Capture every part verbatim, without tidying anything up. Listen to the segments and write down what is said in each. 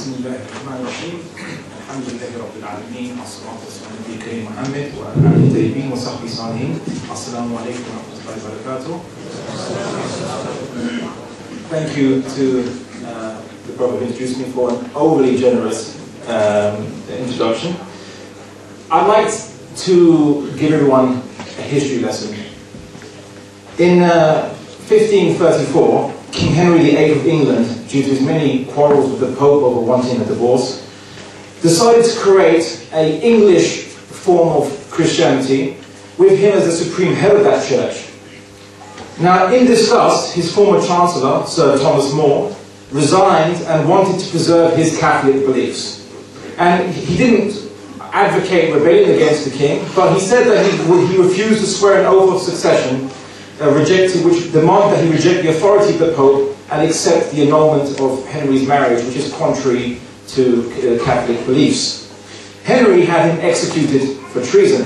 بسم الله الرحمن الرحيم الحمد لله رب العالمين والصلاة والسلام على نبينا محمد وعلى آله الطيبين وصحبه الصالحين السلام عليكم ورحمة الله وبركاته. Thank you to uh, the Prophet who introduced me for an overly generous um, introduction. I'd like to give everyone a history lesson. In uh, fifteen thirty-four, King Henry the eighth of England, due to his many quarrels with the Pope over wanting a divorce, decided to create an English form of Christianity with him as the supreme head of that church. Now, in disgust, his former Chancellor, Sir Thomas More, resigned and wanted to preserve his Catholic beliefs. And he didn't advocate rebellion against the king, but he said that he, would, he refused to swear an oath of succession, Uh, rejected, which demand that he reject the authority of the Pope and accept the annulment of Henry's marriage, which is contrary to uh, Catholic beliefs. Henry had him executed for treason.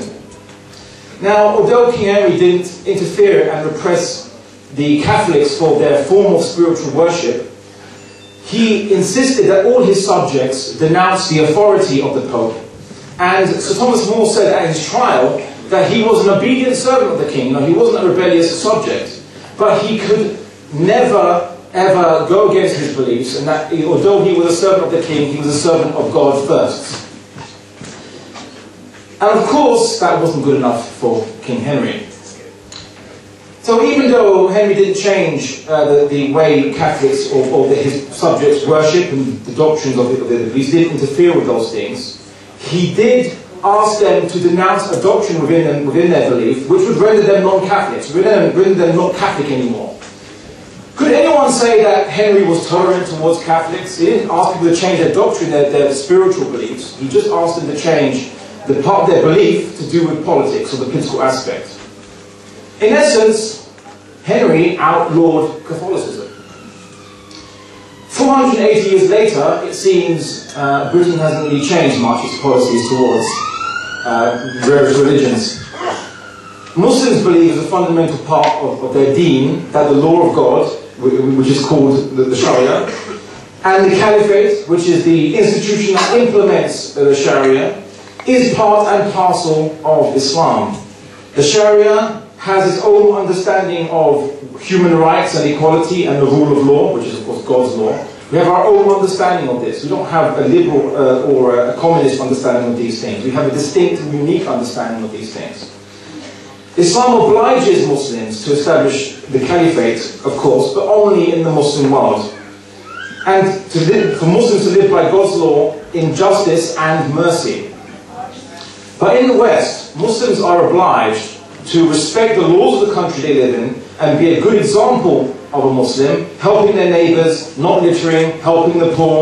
Now, although King Henry didn't interfere and repress the Catholics for their form of spiritual worship, he insisted that all his subjects denounce the authority of the Pope. And Sir Thomas More said at his trial that he was an obedient servant of the king. No, he wasn't a rebellious subject, but he could never, ever go against his beliefs, and that although he was a servant of the king, he was a servant of God first. And of course, that wasn't good enough for King Henry. So even though Henry didn't change uh, the, the way Catholics or, or the, his subjects worship and the doctrines of the beliefs, didn't interfere with those things, he did asked them to denounce a doctrine within, them, within their belief, which would render them non-Catholics, render them not Catholic anymore. Could anyone say that Henry was tolerant towards Catholics? He didn't ask people to change their doctrine, their, their spiritual beliefs. He just asked them to change the part of their belief to do with politics or the political aspect. In essence, Henry outlawed Catholicism. four hundred eighty years later, it seems uh, Britain hasn't really changed much its policies towards Uh, various religions. Muslims believe as a fundamental part of, of their deen that the law of God, which is called the, the Sharia, and the Caliphate, which is the institution that implements the Sharia, is part and parcel of Islam. The Sharia has its own understanding of human rights and equality and the rule of law, which is of course God's law. We have our own understanding of this. We don't have a liberal uh, or a communist understanding of these things. We have a distinct and unique understanding of these things. Islam obliges Muslims to establish the Caliphate, of course, but only in the Muslim world. And to live, for Muslims to live by God's law in justice and mercy. But in the West, Muslims are obliged to respect the laws of the country they live in and be a good example of a Muslim, helping their neighbours, not littering, helping the poor,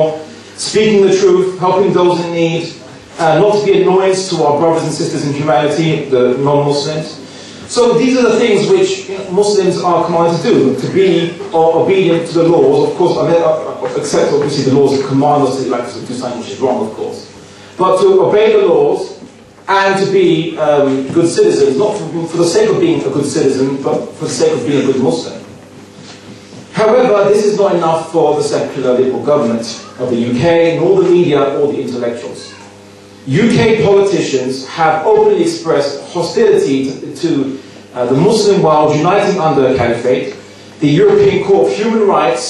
speaking the truth, helping those in need, uh, not to be annoyance to our brothers and sisters in humanity, the non-Muslims. So these are the things which you know, Muslims are commanded to do, to be or obedient to the laws, of course, I mean, except obviously the laws that command us to, like, to do something which is wrong, of course. But to obey the laws and to be um, good citizens, not for, for the sake of being a good citizen, but for the sake of being a good Muslim. However, this is not enough for the secular liberal government of the U K, nor the media, or the intellectuals. U K politicians have openly expressed hostility to, to uh, the Muslim world uniting under a caliphate. The European Court of Human Rights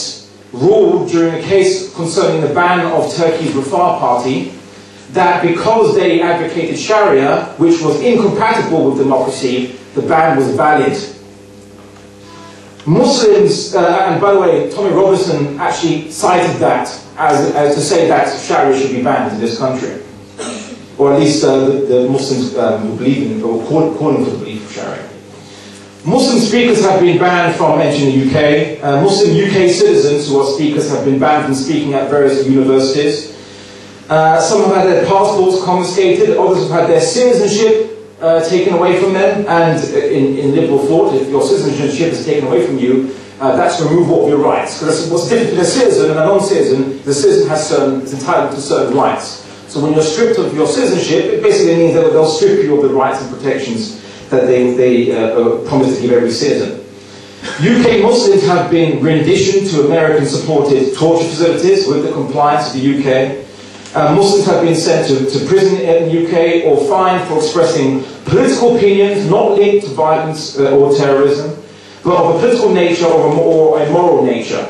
ruled during a case concerning the ban of Turkey's Refah party that because they advocated Sharia, which was incompatible with democracy, the ban was valid. Muslims, uh, and by the way, Tommy Robinson actually cited that as, as to say that Sharia should be banned in this country. Or at least uh, the, the Muslims um, who believe in, or call, calling for the belief of Sharia. Muslim speakers have been banned from entering the U K. Uh, Muslim U K citizens who are speakers have been banned from speaking at various universities. Uh, some have had their passports confiscated, others have had their citizenship Uh, taken away from them, and in, in liberal thought, if your citizenship is taken away from you, uh, that's removal of your rights. Because what's different between a citizen and a non-citizen, the citizen has certain, is entitled to certain rights. So when you're stripped of your citizenship, it basically means that they'll strip you of the rights and protections that they, they uh, promise to give every citizen. U K Muslims have been renditioned to American-supported torture facilities with the compliance of the U K. Uh, Muslims have been sent to, to prison in the U K or fined for expressing political opinions not linked to violence uh, or terrorism, but of a political nature or a, or a moral nature.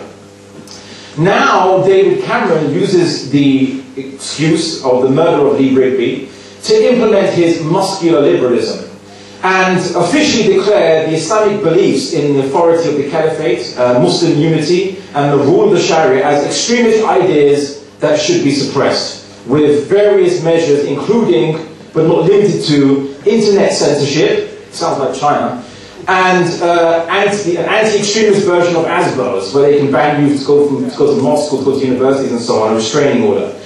Now, David Cameron uses the excuse of the murder of Lee Rigby to implement his muscular liberalism and officially declare the Islamic beliefs in the authority of the Caliphate, uh, Muslim unity, and the rule of the Sharia as extremist ideas that should be suppressed, with various measures including, but not limited to, internet censorship, sounds like China, and uh, anti, an anti-extremist version of ASBOs, where they can ban youth to go, from, to go to mosques or to go to universities and so on, a restraining order.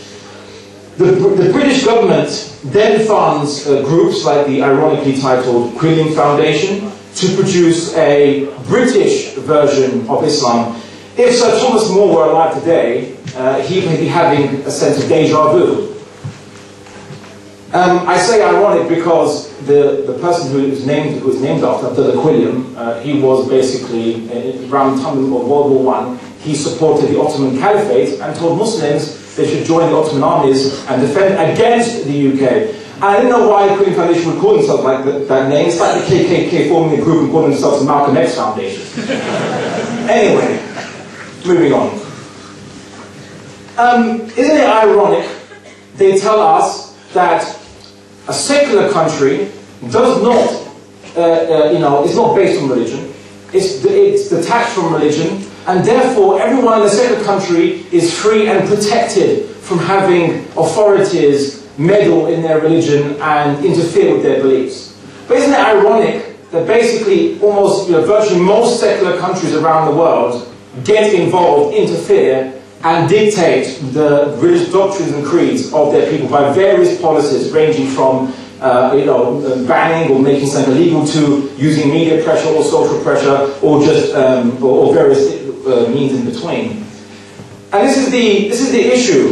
The, the British government then funds uh, groups like the ironically titled Quilliam Foundation to produce a British version of Islam. If Sir Thomas More were alive today, uh, he may be having a sense of deja vu. Um, I say ironic because the, the person who was named, who was named after, the Quilliam, uh, he was basically, uh, around the time of World War One, he supported the Ottoman Caliphate and told Muslims they should join the Ottoman armies and defend against the U K. And I don't know why the Quilliam Foundation would call themselves like the, that name. It's like the K K K forming a group and calling themselves the Malcolm X Foundation. Anyway, moving on. Um, isn't it ironic they tell us that a secular country does not, uh, uh, you know, it's not based on religion, it's, it's detached from religion, and therefore everyone in the secular country is free and protected from having authorities meddle in their religion and interfere with their beliefs. But isn't it ironic that basically almost, you know, virtually most secular countries around the world get involved, interfere, and dictate the religious doctrines and creeds of their people by various policies ranging from Uh, you know, banning or making something illegal to using media pressure or social pressure or just um, or, or various uh, means in between. And this is the this is the issue.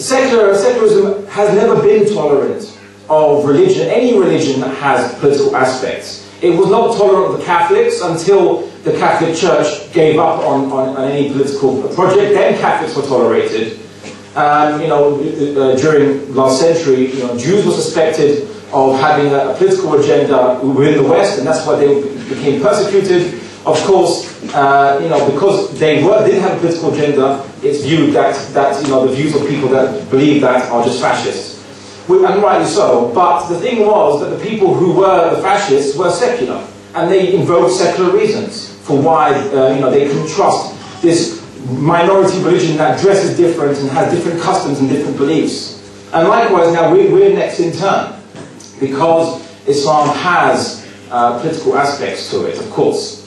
Secular secularism has never been tolerant of religion, any religion that has political aspects. It was not tolerant of the Catholics until the Catholic Church gave up on, on, on any political project. Then Catholics were tolerated. Um, you know, uh, during last century, you know, Jews were suspected of having a, a political agenda within the West, and that's why they became persecuted. Of course, uh, you know, because they were did have a political agenda, it's viewed that that you know the views of people that believe that are just fascists, and rightly so. But the thing was that the people who were the fascists were secular, and they invoked secular reasons for why uh, you know they couldn't trust this minority religion that dresses different and has different customs and different beliefs. And likewise now we're, we're next in turn, because Islam has uh, political aspects to it, of course.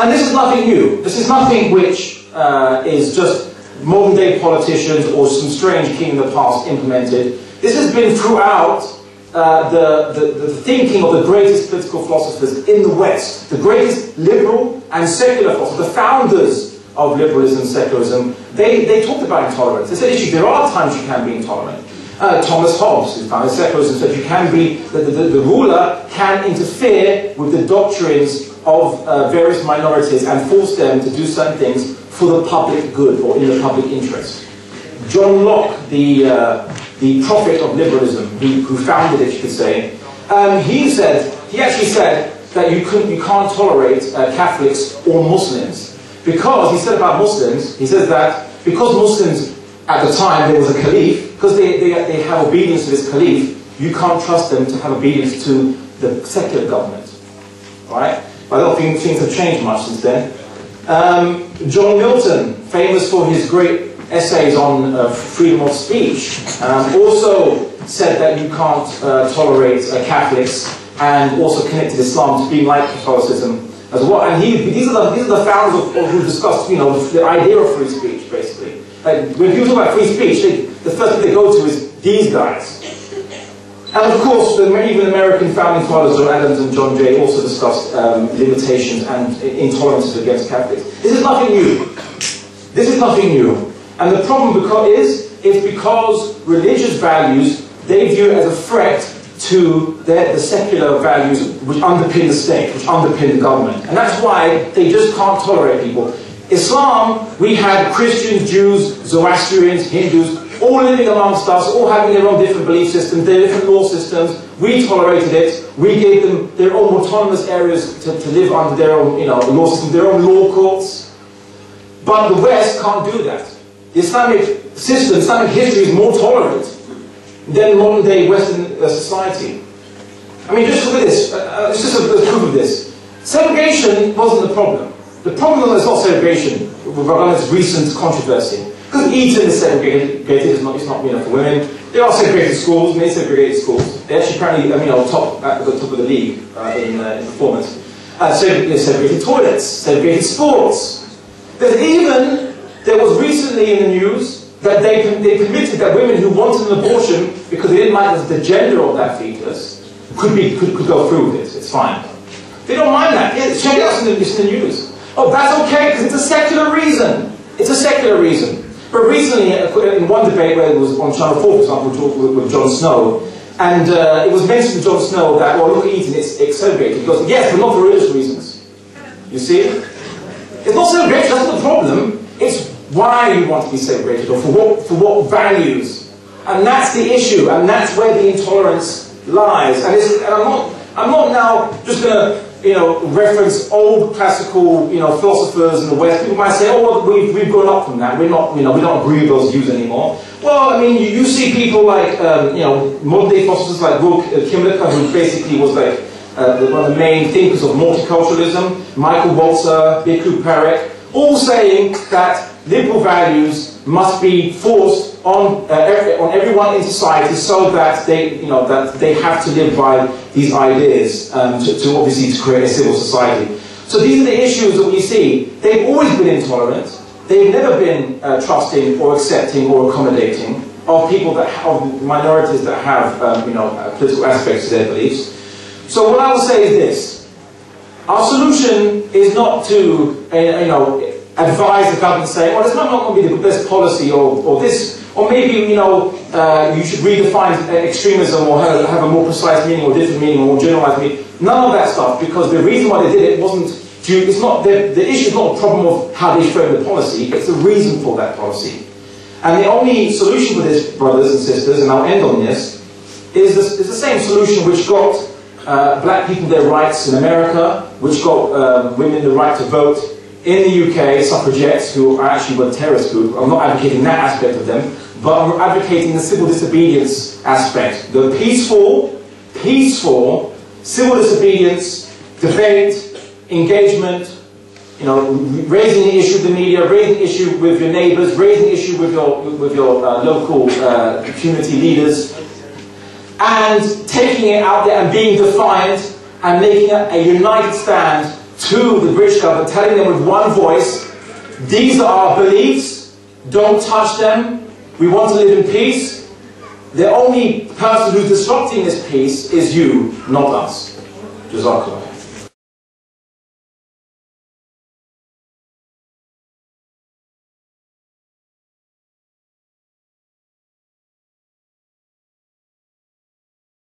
And this is nothing new. This is nothing which uh, is just modern day politicians or some strange king in the past implemented. This has been throughout uh, the, the, the thinking of the greatest political philosophers in the West, the greatest liberal and secular philosophers, the founders of liberalism and secularism. They, they talked about intolerance. They said, issue, there are times you can be intolerant. Uh, Thomas Hobbes, who founded secularism, said you can be, the, the, the ruler can interfere with the doctrines of uh, various minorities and force them to do certain things for the public good or in the public interest. John Locke, the, uh, the prophet of liberalism, who, who founded it, you could say, um, he said, he actually said that you, couldn't, you can't tolerate uh, Catholics or Muslims. Because, he said about Muslims, he says that because Muslims, at the time, there was a caliph, because they, they, they have obedience to this caliph, you can't trust them to have obedience to the secular government. Right? But I don't think things have changed much since then. Um, John Milton, famous for his great essays on uh, freedom of speech, um, also said that you can't uh, tolerate uh, Catholics, and also connected Islam to being like Catholicism as well. And he, these, are the, these are the founders of, of who discussed, you know, the idea of free speech, basically. Like, when people talk about free speech, they, the first thing they go to is these guys. And of course, the, even American founding fathers, John Adams and John Jay, also discussed um, limitations and intolerances against Catholics. This is nothing new. This is nothing new. And the problem because, is, is because religious values, they view it as a threat to the, the secular values which underpin the state, which underpin the government. And that's why they just can't tolerate people. Islam, we had Christians, Jews, Zoroastrians, Hindus, all living amongst us, all having their own different belief systems, their different law systems. We tolerated it. We gave them their own autonomous areas to, to live under their own, you know, law system, their own law courts. But the West can't do that. The Islamic system, Islamic history is more tolerant than modern day Western uh, society. I mean, just look at this, uh, it's just a, a proof of this. Segregation wasn't the problem. The problem is not segregation, regardless of recent controversy. Because Eton is segregated, it's not, it's not you know, for women. There are segregated schools, many segregated schools. They're actually apparently, I mean, on top, at the top of the league uh, in, uh, in performance. Uh, segregated, segregated toilets, segregated sports. There's even, there was recently in the news, that they, they permitted that women who wanted an abortion because they didn't like the gender of that fetus could, be, could, could go through with it, it's fine. They don't mind that, yeah, check it out in the, it's in the news. Oh, that's okay because it's a secular reason. It's a secular reason. But recently, in one debate where it was on Channel four, for example, we talked with, with Jon Snow, and uh, it was mentioned to Jon Snow that, well, look at Eton, it's, it's segregated. He goes, yes, but not for religious reasons. You see? It's not segregation, that's not the problem. It's why you want to be segregated, or for what, for what values. And that's the issue, and that's where the intolerance lies. And, it's, and I'm, not, I'm not now just going to you know, reference old classical you know, philosophers in the West. People might say, oh, well, we've, we've grown up from that. We're not, you know, we don't agree with those views anymore. Well, I mean, you, you see people like um, you know, modern-day philosophers like Kymlicka, who basically was like uh, one of the main thinkers of multiculturalism, Michael Walzer, Bhikhu Parekh, all saying that liberal values must be forced on uh, every, on everyone in society, so that they, you know, that they have to live by these ideas um, to, to obviously to create a civil society. So these are the issues that we see. They've always been intolerant. They've never been uh, trusting or accepting or accommodating of people that have minorities that have um, you know uh, political aspects to their beliefs. So what I will say is this: our solution is not to uh, you know. advise the government, say, well, it's not, not going to be the best policy, or, or this, or maybe, you know, uh, you should redefine extremism, or have, have a more precise meaning, or different meaning, or more generalized meaning. None of that stuff, because the reason why they did it wasn't due, it's not, the, the issue is not a problem of how they frame the policy, it's the reason for that policy. And the only solution for this, brothers and sisters, and I'll end on this, is, this, is the same solution which got uh, black people their rights in America, which got uh, women the right to vote. In the U K, suffragettes, who are actually were a terrorist group, I'm not advocating that aspect of them, but I'm advocating the civil disobedience aspect. The peaceful, peaceful, civil disobedience, debate, engagement, you know, raising the issue with the media, raising the issue with your neighbours, raising the issue with your, with your uh, local uh, community leaders, and taking it out there and being defiant and making a, a united stand to the British government, telling them with one voice, these are our beliefs, don't touch them, we want to live in peace. The only person who's disrupting this peace is you, not us. JazakAllah.